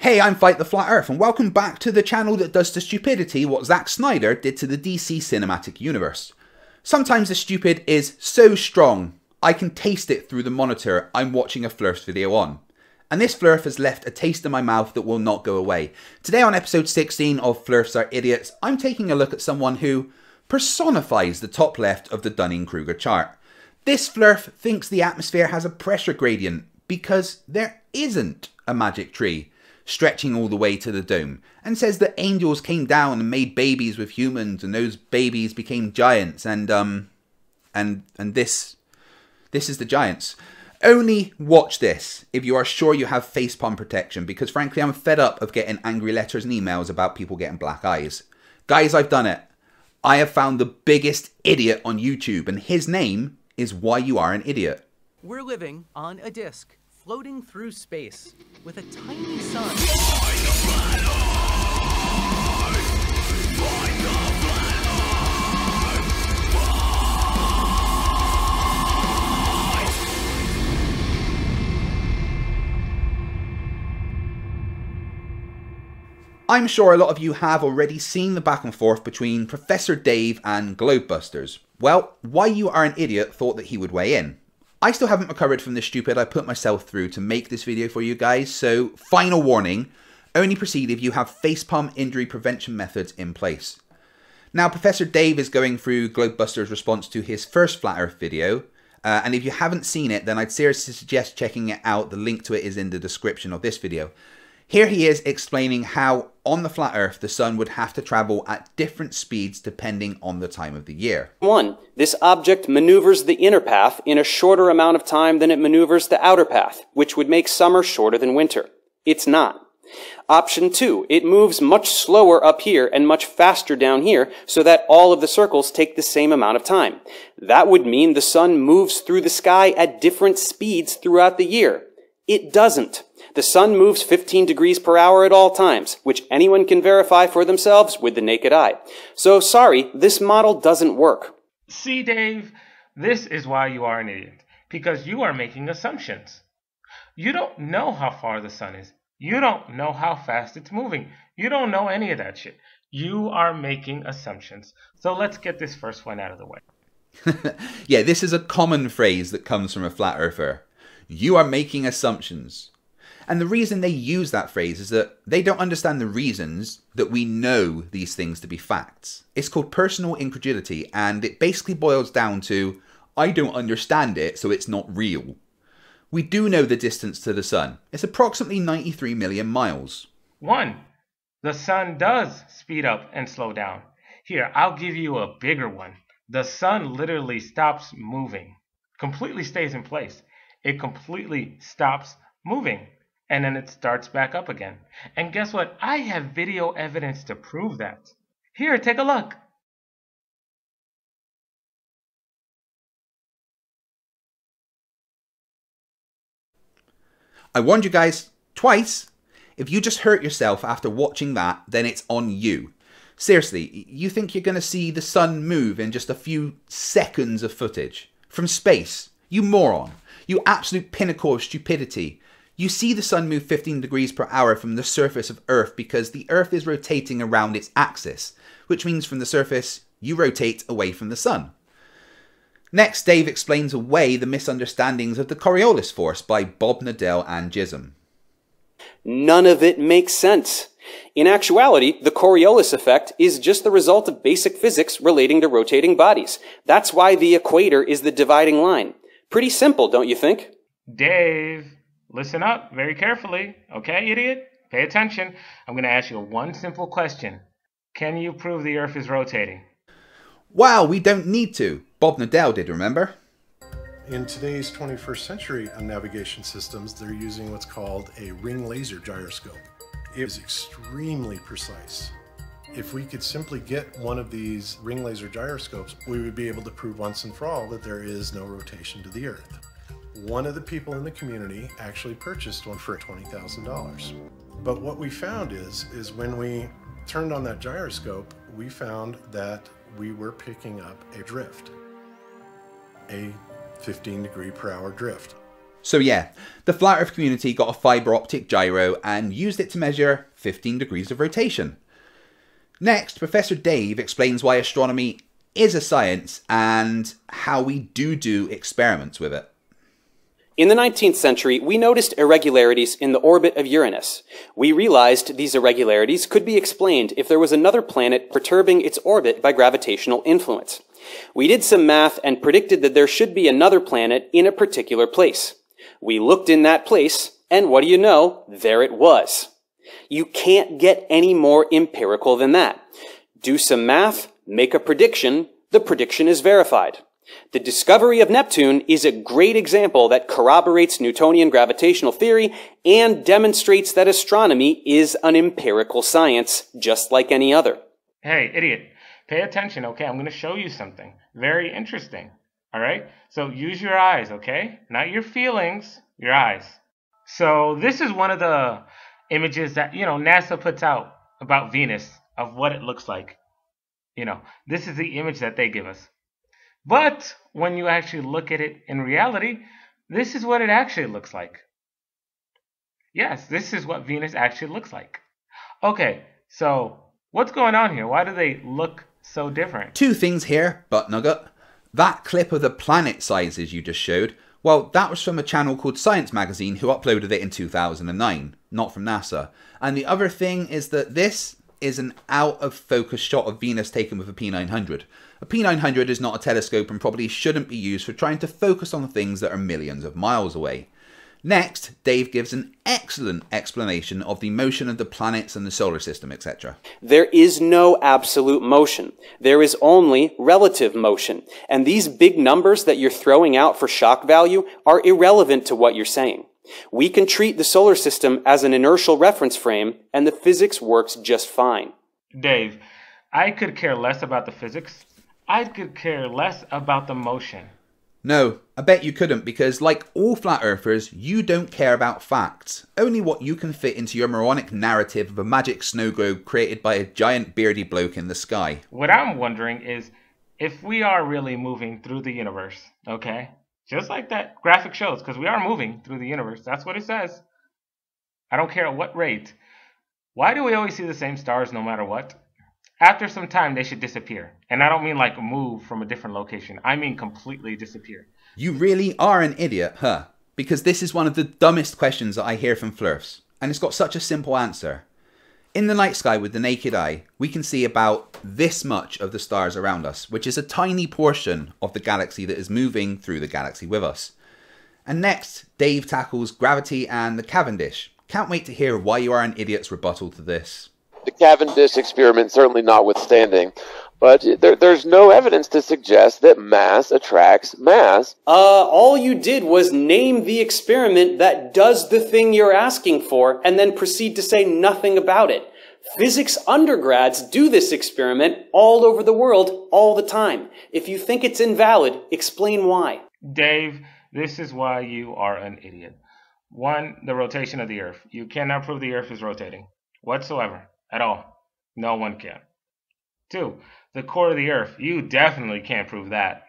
Hey, I'm Fight The Flat Earth, and welcome back to the channel that does to stupidity what Zack Snyder did to the DC Cinematic Universe. Sometimes the stupid is so strong, I can taste it through the monitor I'm watching a Flurf's video on. And this Flurf has left a taste in my mouth that will not go away. Today on episode 16 of Flurfs Are Idiots, I'm taking a look at someone who personifies the top left of the Dunning-Kruger chart. This Flurf thinks the atmosphere has a pressure gradient because there isn't a magic tree stretching all the way to the dome, and says that angels came down and made babies with humans, and those babies became giants, and this is the giants. Only watch this if you are sure you have facepalm protection, because frankly I'm fed up of getting angry letters and emails about people getting black eyes. Guys, I've done it. I have found the biggest idiot on YouTube, and his name is Why You Are an Idiot. We're living on a disc, floating through space, with a tiny sun. I'm sure a lot of you have already seen the back and forth between Professor Dave and Globebusters. Well, Why You Are an Idiot thought that he would weigh in. I still haven't recovered from the stupid I put myself through to make this video for you guys, so final warning, only proceed if you have facepalm injury prevention methods in place. Now, Professor Dave is going through Globebuster's response to his first Flat Earth video, and if you haven't seen it, then I'd seriously suggest checking it out. The link to it is in the description of this video. Here he is explaining how, on the Flat Earth, the sun would have to travel at different speeds depending on the time of the year. 1. This object maneuvers the inner path in a shorter amount of time than it maneuvers the outer path, which would make summer shorter than winter. It's not. Option 2. It moves much slower up here and much faster down here, so that all of the circles take the same amount of time. That would mean the sun moves through the sky at different speeds throughout the year. It doesn't. The sun moves 15 degrees per hour at all times, which anyone can verify for themselves with the naked eye. So sorry, this model doesn't work. See, Dave, this is why you are an idiot, because you are making assumptions. You don't know how far the sun is. You don't know how fast it's moving. You don't know any of that shit. You are making assumptions. So let's get this first one out of the way. Yeah, this is a common phrase that comes from a flat earther. You are making assumptions. And the reason they use that phrase is that they don't understand the reasons that we know these things to be facts. It's called personal incredulity, and it basically boils down to, I don't understand it, so it's not real. We do know the distance to the sun. It's approximately 93 million miles. 1. The sun does speed up and slow down. Here, I'll give you a bigger one. The sun literally stops moving. Completely stays in place. It completely stops moving. And then it starts back up again. And guess what? I have video evidence to prove that. Here, take a look. I warned you guys twice. If you just hurt yourself after watching that, then it's on you. Seriously, you think you're going to see the sun move in just a few seconds of footage? From space. You moron. You absolute pinnacle of stupidity. You see the sun move 15 degrees per hour from the surface of Earth because the Earth is rotating around its axis, which means from the surface, you rotate away from the sun. Next, Dave explains away the misunderstandings of the Coriolis force by Bob Nadell and Jism. None of it makes sense. In actuality, the Coriolis effect is just the result of basic physics relating to rotating bodies. That's why the equator is the dividing line. Pretty simple, don't you think? Dave, listen up very carefully, okay, idiot? Pay attention. I'm going to ask you one simple question. Can you prove the Earth is rotating? Wow, we don't need to. Bob Nadell did, remember? In today's 21st century navigation systems, they're using what's called a ring laser gyroscope. It is extremely precise. If we could simply get one of these ring laser gyroscopes, we would be able to prove once and for all that there is no rotation to the Earth. One of the people in the community actually purchased one for $20,000. But what we found is when we turned on that gyroscope, we found that we were picking up a drift, a 15 degree per hour drift. So yeah, the Flat Earth community got a fibre optic gyro and used it to measure 15 degrees of rotation. Next, Professor Dave explains why astronomy is a science and how we do experiments with it. In the 19th century, we noticed irregularities in the orbit of Uranus. We realized these irregularities could be explained if there was another planet perturbing its orbit by gravitational influence. We did some math and predicted that there should be another planet in a particular place. We looked in that place, and what do you know? There it was. You can't get any more empirical than that. Do some math, make a prediction, the prediction is verified. The discovery of Neptune is a great example that corroborates Newtonian gravitational theory and demonstrates that astronomy is an empirical science, just like any other. Hey, idiot. Pay attention, okay? I'm going to show you something very interesting, all right? So use your eyes, okay? Not your feelings, your eyes. So this is one of the images that, you know, NASA puts out about Venus, of what it looks like. You know, this is the image that they give us. But when you actually look at it in reality, this is what it actually looks like. Yes, this is what Venus actually looks like. Okay, so what's going on here? Why do they look so different? Two things here, Butt Nugget. That clip of the planet sizes you just showed, well, that was from a channel called Science Magazine who uploaded it in 2009, not from NASA. And the other thing is that this is an out-of-focus shot of Venus taken with a P900. A P900 is not a telescope and probably shouldn't be used for trying to focus on things that are millions of miles away. Next, Dave gives an excellent explanation of the motion of the planets and the solar system, etc. There is no absolute motion. There is only relative motion. And these big numbers that you're throwing out for shock value are irrelevant to what you're saying. We can treat the solar system as an inertial reference frame, and the physics works just fine. Dave, I could care less about the physics. I could care less about the motion. No, I bet you couldn't, because like all flat earthers, you don't care about facts. Only what you can fit into your moronic narrative of a magic snow globe created by a giant beardy bloke in the sky. What I'm wondering is if we are really moving through the universe, okay? Just like that graphic shows, because we are moving through the universe. That's what it says. I don't care at what rate. Why do we always see the same stars no matter what? After some time, they should disappear. And I don't mean like move from a different location. I mean completely disappear. You really are an idiot, huh? Because this is one of the dumbest questions that I hear from Flurfs. And it's got such a simple answer. In the night sky with the naked eye, we can see about this much of the stars around us, which is a tiny portion of the galaxy that is moving through the galaxy with us. And next, Dave tackles gravity and the Cavendish. Can't wait to hear why you are an idiot's rebuttal to this. The Cavendish experiment certainly notwithstanding, but there's no evidence to suggest that mass attracts mass. All you did was name the experiment that does the thing you're asking for and then proceed to say nothing about it. Physics undergrads do this experiment all over the world all the time. If you think it's invalid, explain why. Dave, this is why you are an idiot. One, the rotation of the Earth. You cannot prove the Earth is rotating whatsoever. At all. No one can. Two, the core of the Earth. You definitely can't prove that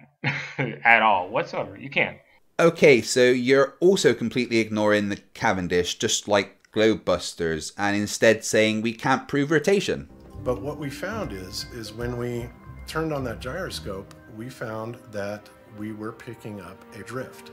at all whatsoever. You can't. Okay, so you're also completely ignoring the Cavendish, just like Globebusters, and instead saying we can't prove rotation. But what we found is when we turned on that gyroscope, we found that we were picking up a drift.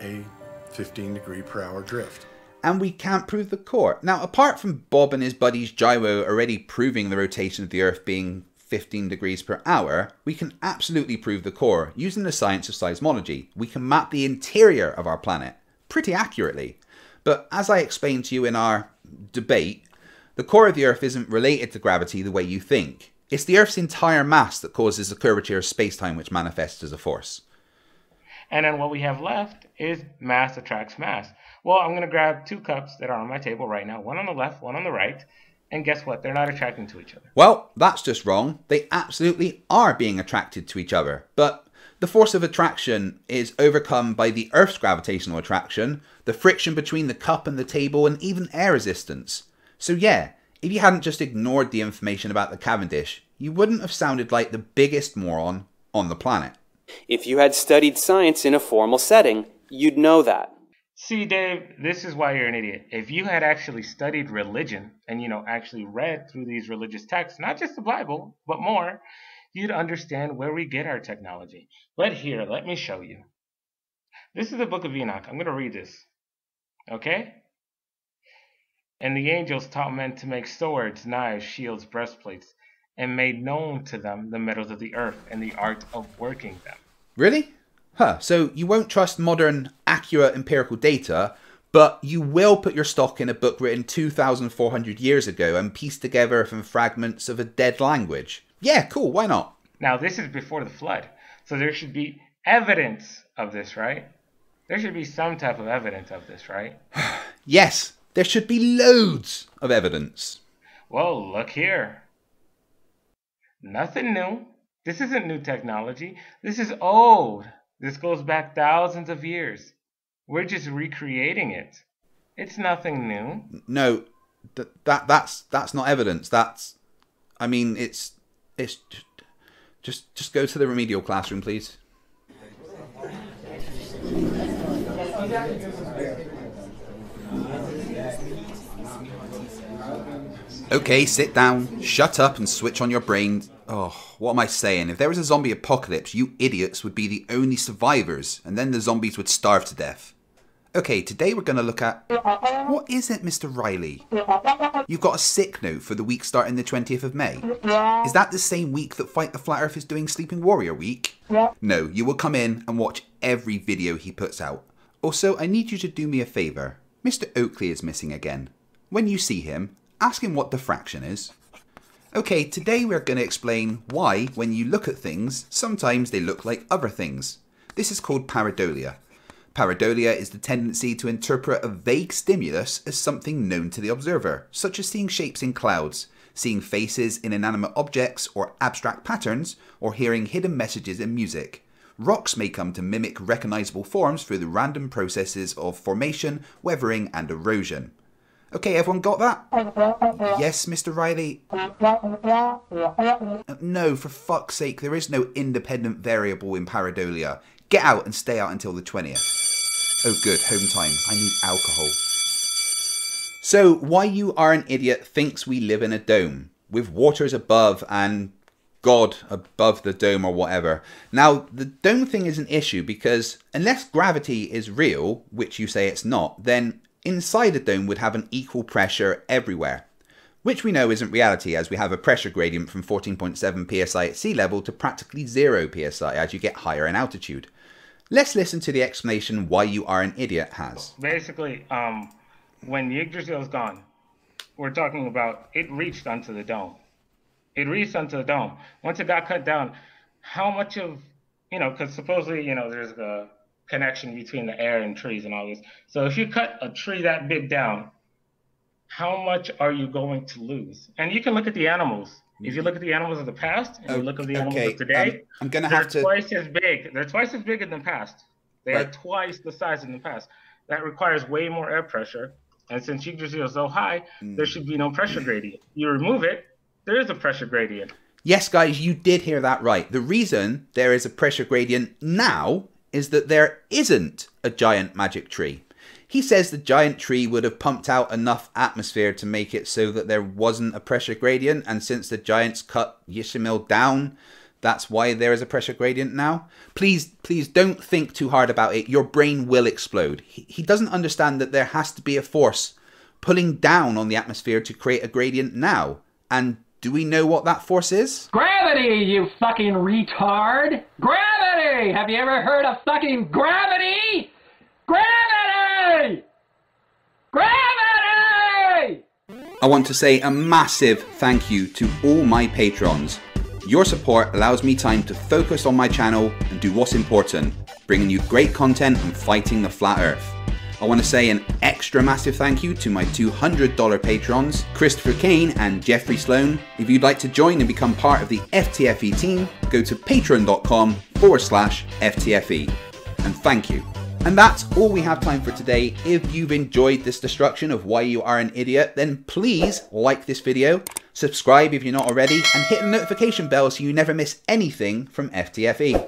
A 15 degree per hour drift. And we can't prove the core. Now, apart from Bob and his buddies gyro already proving the rotation of the Earth being 15 degrees per hour, we can absolutely prove the core using the science of seismology. We can map the interior of our planet pretty accurately. But as I explained to you in our debate, the core of the Earth isn't related to gravity the way you think. It's the Earth's entire mass that causes the curvature of space-time, which manifests as a force. And then what we have left is mass attracts mass. Well, I'm going to grab two cups that are on my table right now, one on the left, one on the right, and guess what? They're not attracting to each other. Well, that's just wrong. They absolutely are being attracted to each other, but the force of attraction is overcome by the Earth's gravitational attraction, the friction between the cup and the table, and even air resistance. So yeah, if you hadn't just ignored the information about the Cavendish, you wouldn't have sounded like the biggest moron on the planet. If you had studied science in a formal setting, you'd know that. See, Dave, this is why you're an idiot. If you had actually studied religion and, you know, actually read through these religious texts, not just the Bible, but more, you'd understand where we get our technology. But here, let me show you. This is the Book of Enoch. I'm going to read this. Okay? And the angels taught men to make swords, knives, shields, breastplates, and made known to them the metals of the earth and the art of working them. Really? Huh, so you won't trust modern, accurate empirical data, but you will put your stock in a book written 2,400 years ago and pieced together from fragments of a dead language. Yeah, cool, why not? Now, this is before the flood, so there should be evidence of this, right? There should be some type of evidence of this, right? Yes, there should be loads of evidence. Well, look here. Nothing new. This isn't new technology. This is old. This goes back thousands of years. We're just recreating it. It's nothing new. No, that's not evidence. That's, I mean, it's just go to the remedial classroom, please. Okay, sit down, shut up and switch on your brain. Oh, what am I saying? If there was a zombie apocalypse, you idiots would be the only survivors, and then the zombies would starve to death. Okay, today we're going to look at... What is it, Mr Riley? You've got a sick note for the week starting the 20th of May. Is that the same week that Fight The Flat Earth is doing Sleeping Warrior Week? No, you will come in and watch every video he puts out. Also, I need you to do me a favour. Mr Oakley is missing again. When you see him, ask him what diffraction is. Okay, today we're going to explain why, when you look at things, sometimes they look like other things. This is called pareidolia. Pareidolia is the tendency to interpret a vague stimulus as something known to the observer, such as seeing shapes in clouds, seeing faces in inanimate objects or abstract patterns, or hearing hidden messages in music. Rocks may come to mimic recognizable forms through the random processes of formation, weathering, and erosion. Okay, everyone got that? Yes, Mr Riley? No, for fuck's sake, there is no independent variable in pareidolia. Get out and stay out until the 20th. Oh good, home time. I need alcohol. So, why you are an idiot thinks we live in a dome, with waters above and God above the dome or whatever. Now, the dome thing is an issue because unless gravity is real, which you say it's not, then inside a dome would have an equal pressure everywhere, which we know isn't reality as we have a pressure gradient from 14.7 psi at sea level to practically 0 psi as you get higher in altitude. Let's listen to the explanation why you are an idiot has. Basically, when Yggdrasil is gone, we're talking about it reached onto the dome. It reached onto the dome. Once it got cut down, how much of, you know, because supposedly, you know, there's the connection between the air and trees and all this. So if you cut a tree that big down, how much are you going to lose? And you can look at the animals. If you look at the animals of the past and you look at the animals of today, I'm gonna have to... twice as big. They're twice as big in the past. They are twice the size in the past. That requires way more air pressure. And since Yggdrasil is so high, there should be no pressure gradient. You remove it, there is a pressure gradient. Yes, guys, you did hear that right. The reason there is a pressure gradient now is that there isn't a giant magic tree. He says the giant tree would have pumped out enough atmosphere to make it so that there wasn't a pressure gradient, and since the giants cut Yishimil down, that's why there is a pressure gradient now. Please don't think too hard about it. Your brain will explode. He doesn't understand that there has to be a force pulling down on the atmosphere to create a gradient now. And do we know what that force is? Gravity, you fucking retard! Gravity! Have you ever heard of fucking gravity? Gravity! Gravity! I want to say a massive thank you to all my patrons. Your support allows me time to focus on my channel and do what's important, bringing you great content and fighting the flat earth. I want to say an extra massive thank you to my $200 patrons, Christopher Kane and Jeffrey Sloan. If you'd like to join and become part of the FTFE team, go to patreon.com/FTFE. And thank you. And that's all we have time for today. If you've enjoyed this destruction of why you are an idiot, then please like this video, subscribe if you're not already, and hit the notification bell so you never miss anything from FTFE.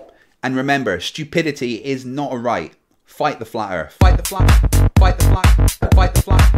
And remember, stupidity is not a right. Fight the Flat Earth. Fight the Flat. Fight the Flat. Fight the Flat.